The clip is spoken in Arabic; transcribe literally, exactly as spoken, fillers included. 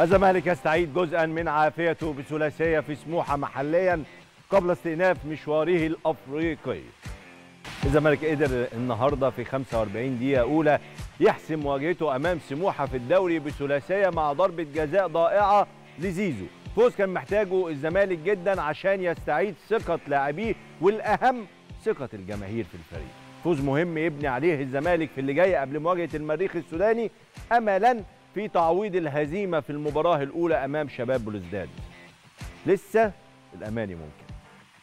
الزمالك يستعيد جزءا من عافيته بثلاثيه في سموحه محليا قبل استئناف مشواره الافريقي. الزمالك قدر النهارده في خمسة وأربعين دقيقه اولى يحسم مواجهته امام سموحه في الدوري بثلاثيه مع ضربه جزاء ضائعه لزيزو، فوز كان محتاجه الزمالك جدا عشان يستعيد ثقه لاعبيه والاهم ثقه الجماهير في الفريق. فوز مهم يبني عليه الزمالك في اللي جاي قبل مواجهه المريخ السوداني املا في تعويض الهزيمه في المباراه الاولى امام شباب بلوزداد. لسه الاماني ممكن.